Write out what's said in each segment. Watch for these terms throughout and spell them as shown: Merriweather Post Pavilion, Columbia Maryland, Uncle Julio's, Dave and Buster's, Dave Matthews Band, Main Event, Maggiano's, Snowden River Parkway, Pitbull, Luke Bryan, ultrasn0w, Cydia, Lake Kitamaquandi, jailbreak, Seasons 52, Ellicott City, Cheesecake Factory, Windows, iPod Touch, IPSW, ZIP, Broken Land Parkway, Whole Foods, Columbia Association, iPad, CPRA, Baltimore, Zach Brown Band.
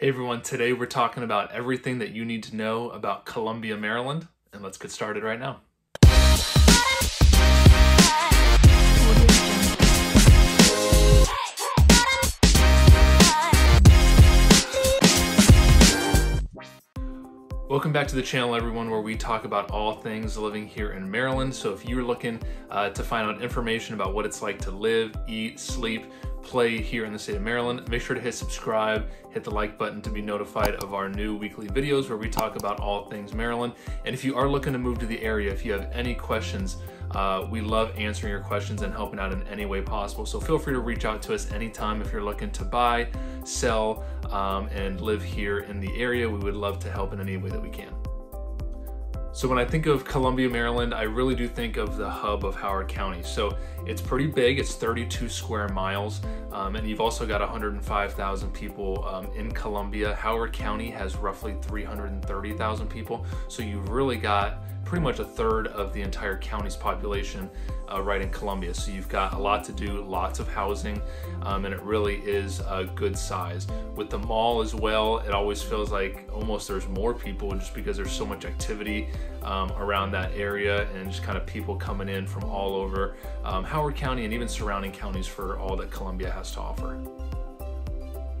Hey everyone, today we're talking about everything that you need to know about Columbia, Maryland, and let's get started right now. Welcome back to the channel, everyone, where we talk about all things living here in Maryland. So if you're looking to find out information about what it's like to live, eat, sleep, play here in the state of Maryland, make sure to hit subscribe, hit the like button to be notified of our new weekly videos where we talk about all things Maryland. And if you are looking to move to the area, if you have any questions, we love answering your questions and helping out in any way possible. So feel free to reach out to us anytime if you're looking to buy, sell, and live here in the area. We would love to help in any way that we can. So when I think of Columbia, Maryland, I really do think of the hub of Howard County. So it's pretty big, it's 32 square miles, and you've also got 105,000 people in Columbia. Howard County has roughly 330,000 people. So you've really got pretty much a third of the entire county's population right in Columbia. So you've got a lot to do, lots of housing, and it really is a good size. With the mall as well, it always feels like almost there's more people just because there's so much activity around that area and just kind of people coming in from all over Howard County and even surrounding counties for all that Columbia has to offer.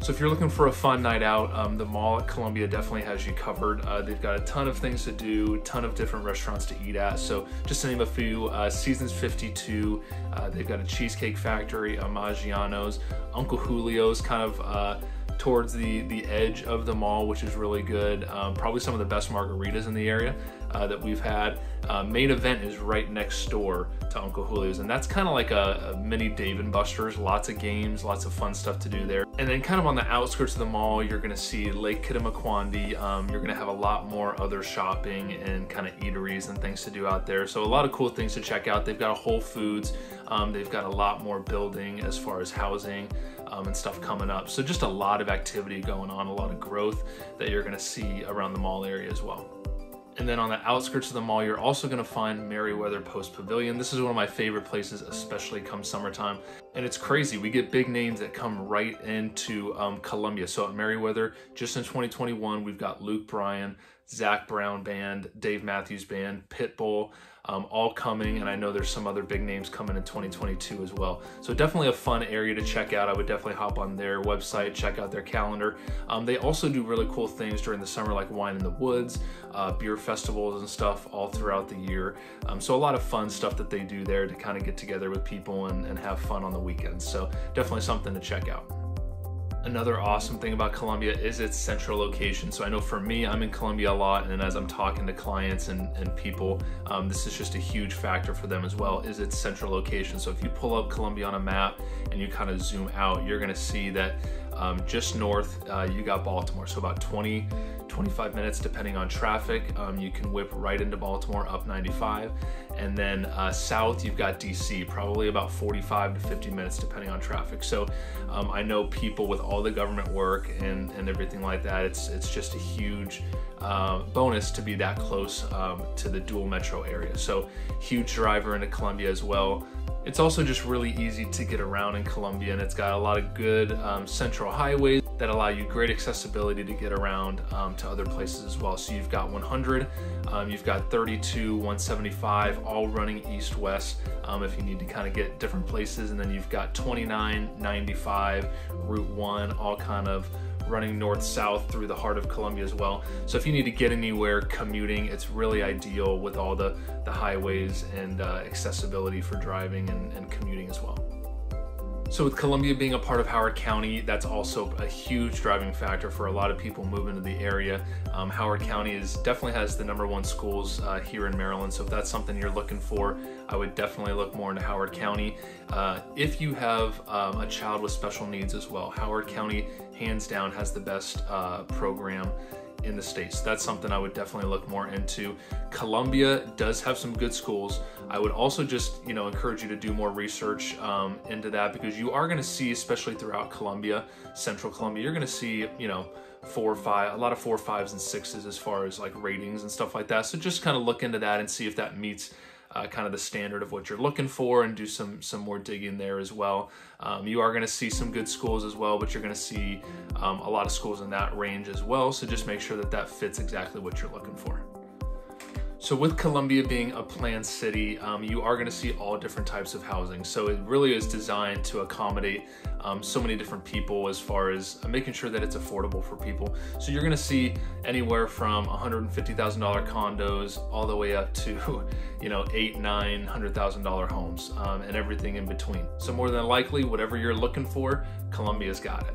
So if you're looking for a fun night out, the mall at Columbia definitely has you covered. They've got a ton of things to do, ton of different restaurants to eat at. So just to name a few, Seasons 52, they've got a Cheesecake Factory, a Maggiano's, Uncle Julio's kind of towards the edge of the mall, which is really good. Probably some of the best margaritas in the area that we've had. Main Event is right next door to Uncle Julio's, and that's kind of like a mini Dave and Buster's. Lots of games, lots of fun stuff to do there. And then kind of on the outskirts of the mall, you're gonna see Lake Kitamaquandi. You're gonna have a lot more other shopping and kind of eateries and things to do out there. So a lot of cool things to check out. They've got a Whole Foods. They've got a lot more building as far as housing and stuff coming up. So just a lot of activity going on, a lot of growth that you're gonna see around the mall area as well. And then on the outskirts of the mall, you're also gonna find Merriweather Post Pavilion. This is one of my favorite places, especially come summertime. And it's crazy, we get big names that come right into Columbia. So at Merriweather, just in 2021, we've got Luke Bryan, Zach Brown Band, Dave Matthews Band, Pitbull, all coming, and I know there's some other big names coming in 2022 as well. So definitely a fun area to check out. I would definitely hop on their website, check out their calendar. They also do really cool things during the summer, like wine in the woods, beer festivals and stuff all throughout the year. So a lot of fun stuff that they do there to kind of get together with people and have fun on the weekends. So definitely something to check out. Another awesome thing about Columbia is its central location. So I know for me, I'm in Columbia a lot, and as I'm talking to clients and people, this is just a huge factor for them as well, is its central location. So if you pull up Columbia on a map and you kind of zoom out, you're gonna see that just north, you got Baltimore. So about 20, 25 minutes, depending on traffic, you can whip right into Baltimore up 95. And then south, you've got DC, probably about 45 to 50 minutes, depending on traffic. So I know people with all the government work and everything like that, it's just a huge bonus to be that close to the dual metro area. So huge driver into Columbia as well. It's also just really easy to get around in Columbia, and it's got a lot of good central highways that allow you great accessibility to get around to other places as well. So you've got 100, you've got 32, 175, all running east-west if you need to kind of get different places. And then you've got 29, 95, Route 1, all kind of running north-south through the heart of Columbia as well. So if you need to get anywhere commuting, it's really ideal with all the highways and accessibility for driving and commuting as well. So with Columbia being a part of Howard County, that's also a huge driving factor for a lot of people moving to the area. Howard County definitely has the #1 schools here in Maryland, so if that's something you're looking for, I would definitely look more into Howard County. If you have a child with special needs as well, Howard County, hands down, has the best program in the state. So that's something I would definitely look more into. Columbia does have some good schools. I would also just, you know, encourage you to do more research into that, because you are going to see, especially throughout Columbia, central Columbia, you're going to see, you know, 4 or 5, a lot of 4, 5s and 6s as far as like ratings and stuff like that. So just kind of look into that and see if that meets kind of the standard of what you're looking for, and do some more digging there as well. You are going to see some good schools as well, but you're going to see a lot of schools in that range as well. So just make sure that that fits exactly what you're looking for. So with Columbia being a planned city, you are gonna see all different types of housing. So it really is designed to accommodate so many different people, as far as making sure that it's affordable for people. So you're gonna see anywhere from $150,000 condos all the way up to, you know, $800,000–$900,000 homes and everything in between. So more than likely, whatever you're looking for, Columbia's got it.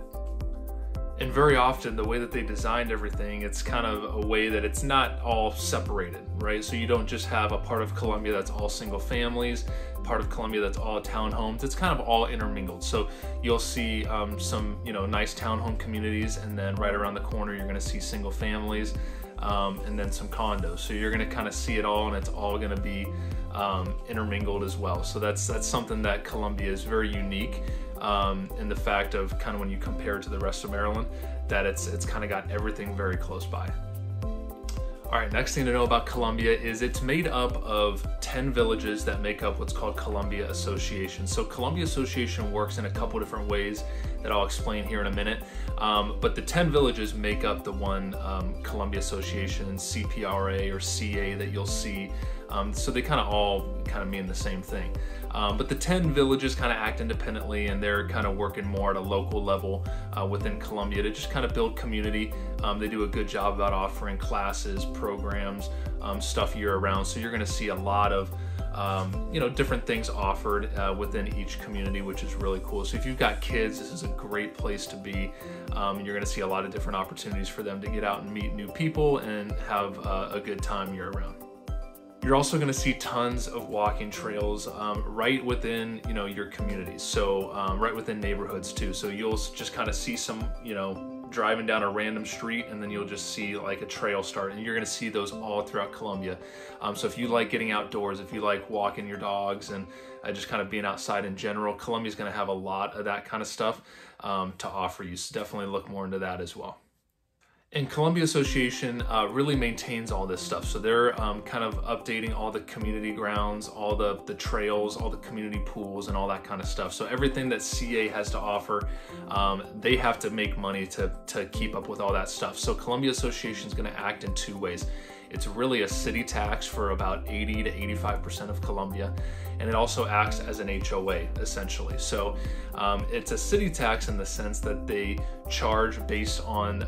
And very often, the way that they designed everything, it's kind of a way that it's not all separated, right? So you don't just have a part of Columbia that's all single families, part of Columbia that's all townhomes. It's kind of all intermingled. So you'll see some, you know, nice townhome communities, and then right around the corner, you're going to see single families, and then some condos. So you're going to kind of see it all, and it's all going to be intermingled as well. So that's something that Columbia is very unique. And the fact of kind of when you compare it to the rest of Maryland, that it's kind of got everything very close by. All right, next thing to know about Columbia is it's made up of 10 villages that make up what's called Columbia Association. So Columbia Association works in a couple different ways that I'll explain here in a minute. But the 10 villages make up the one Columbia Association, CPRA or CA that you'll see. So they kind of all kind of mean the same thing. But the 10 villages kind of act independently, and they're kind of working more at a local level within Columbia to just kind of build community. They do a good job about offering classes, programs, stuff year round. So you're going to see a lot of you know, different things offered within each community, which is really cool. So if you've got kids, this is a great place to be. You're going to see a lot of different opportunities for them to get out and meet new people and have a good time year round. You're also going to see tons of walking trails right within, you know, your communities. So right within neighborhoods too. So you'll just kind of see some, you know, driving down a random street, and then you'll just see like a trail start, and you're going to see those all throughout Columbia. So if you like getting outdoors, if you like walking your dogs and just kind of being outside in general, Columbia's going to have a lot of that kind of stuff to offer you. So definitely look more into that as well. And Columbia Association really maintains all this stuff. So they're kind of updating all the community grounds, all the trails, all the community pools, and all that kind of stuff. So everything that CA has to offer, they have to make money to keep up with all that stuff. So Columbia Association is going to act in two ways. It's really a city tax for about 80% to 85% of Columbia, and it also acts as an HOA essentially. So it's a city tax in the sense that they charge based on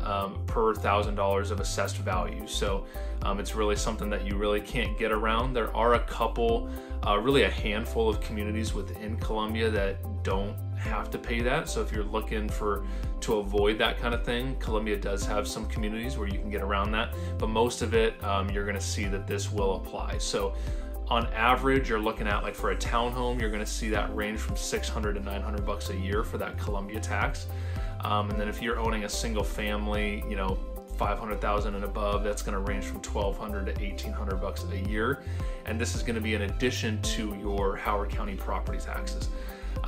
per $1,000 of assessed value. So it's really something that you really can't get around. There are a couple, really a handful of communities within Columbia that don't have to pay that. So if you're looking to avoid that kind of thing, Columbia does have some communities where you can get around that, but most of it, you're going to see that this will apply. So on average, you're looking at, like, for a townhome, you're going to see that range from $600 to $900 a year for that Columbia tax. And then if you're owning a single family, you know, 500,000 and above, that's going to range from $1,200 to $1,800 a year. And this is going to be in addition to your Howard County property taxes.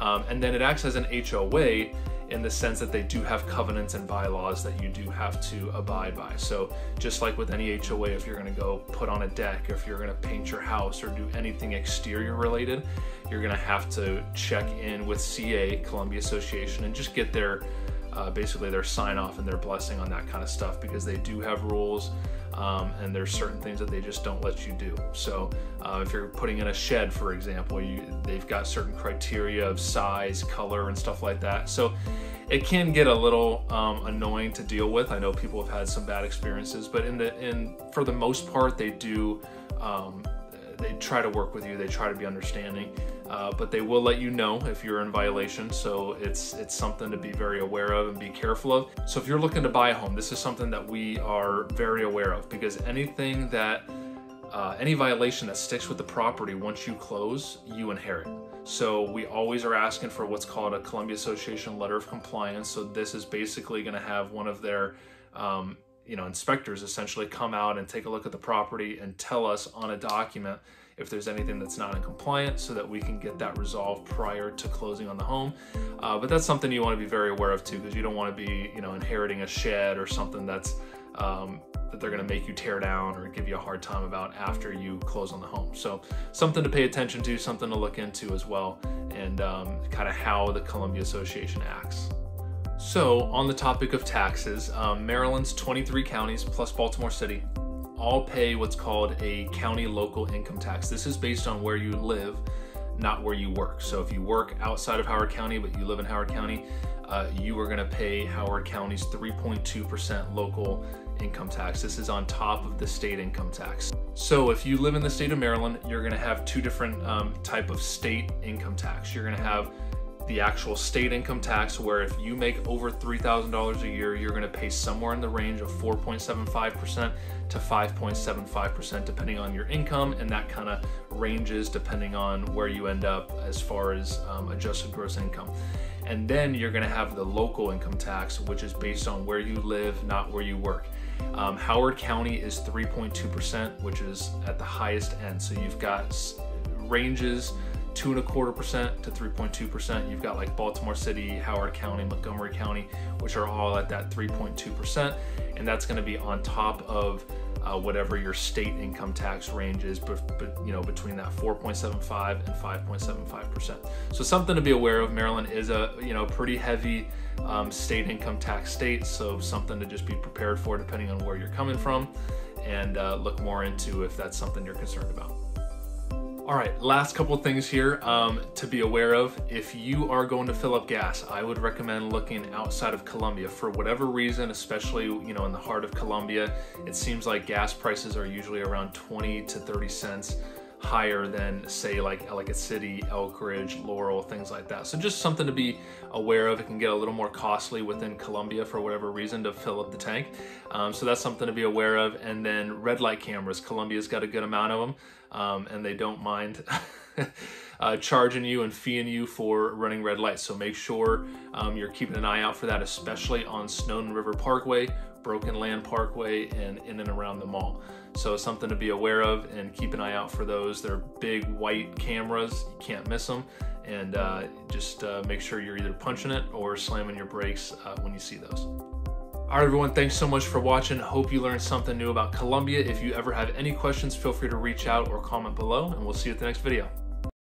And then it acts as an HOA in the sense that they do have covenants and bylaws that you do have to abide by. So just like with any HOA, if you're going to go put on a deck, or if you're going to paint your house or do anything exterior related, you're going to have to check in with CA, Columbia Association, and just get their basically their sign off and their blessing on that kind of stuff, because they do have rules. And there's certain things that they just don't let you do. So if you're putting in a shed, for example, they've got certain criteria of size, color, and stuff like that. So it can get a little annoying to deal with. I know people have had some bad experiences, but for the most part, they do. They try to work with you. They try to be understanding, but they will let you know if you're in violation. So it's something to be very aware of and be careful of. So if you're looking to buy a home, this is something that we are very aware of, because anything that, any violation that sticks with the property, once you close, you inherit. So we always are asking for what's called a Columbia Association letter of compliance. So this is basically going to have one of their, you know, inspectors essentially come out and take a look at the property and tell us on a document if there's anything that's not in compliance, so that we can get that resolved prior to closing on the home. But that's something you want to be very aware of too, because you don't want to be, you know, inheriting a shed or something that's that they're gonna make you tear down or give you a hard time about after you close on the home. So something to pay attention to, something to look into as well, and kind of how the Columbia Association acts. So on the topic of taxes, Maryland's 23 counties plus Baltimore City all pay what's called a county local income tax. This is based on where you live, not where you work. So if you work outside of Howard County, but you live in Howard County, you are gonna pay Howard County's 3.2% local income tax. This is on top of the state income tax. So if you live in the state of Maryland, you're gonna have two different type of state income tax. You're gonna have the actual state income tax, where if you make over $3,000 a year, you're gonna pay somewhere in the range of 4.75% to 5.75%, depending on your income, and that kind of ranges depending on where you end up as far as adjusted gross income. And then you're gonna have the local income tax, which is based on where you live, not where you work. Howard County is 3.2%, which is at the highest end. So you've got ranges 2.25% to 3.2%. You've got like Baltimore City, Howard County, Montgomery County, which are all at that 3.2%. And that's gonna be on top of whatever your state income tax range is, but you know, between that 4.75 and 5.75%. So something to be aware of. Maryland is a pretty heavy state income tax state, so something to just be prepared for depending on where you're coming from, and look more into if that's something you're concerned about. All right, last couple of things here to be aware of. If you are going to fill up gas, I would recommend looking outside of Columbia. For whatever reason, especially in the heart of Columbia, it seems like gas prices are usually around 20 to 30 cents higher than, say, like Ellicott City, Elk Ridge, Laurel, things like that. So just something to be aware of. It can get a little more costly within Columbia for whatever reason to fill up the tank. So that's something to be aware of. And then red light cameras. Columbia's got a good amount of them, and they don't mind charging you and feeing you for running red lights. So make sure you're keeping an eye out for that, especially on Snowden River Parkway, Broken Land Parkway, and in and around the mall. So something to be aware of and keep an eye out for those. They're big white cameras, you can't miss them, and just make sure you're either punching it or slamming your brakes when you see those. All right, everyone, thanks so much for watching. Hope you learned something new about Columbia. If you ever have any questions, feel free to reach out or comment below, and we'll see you at the next video.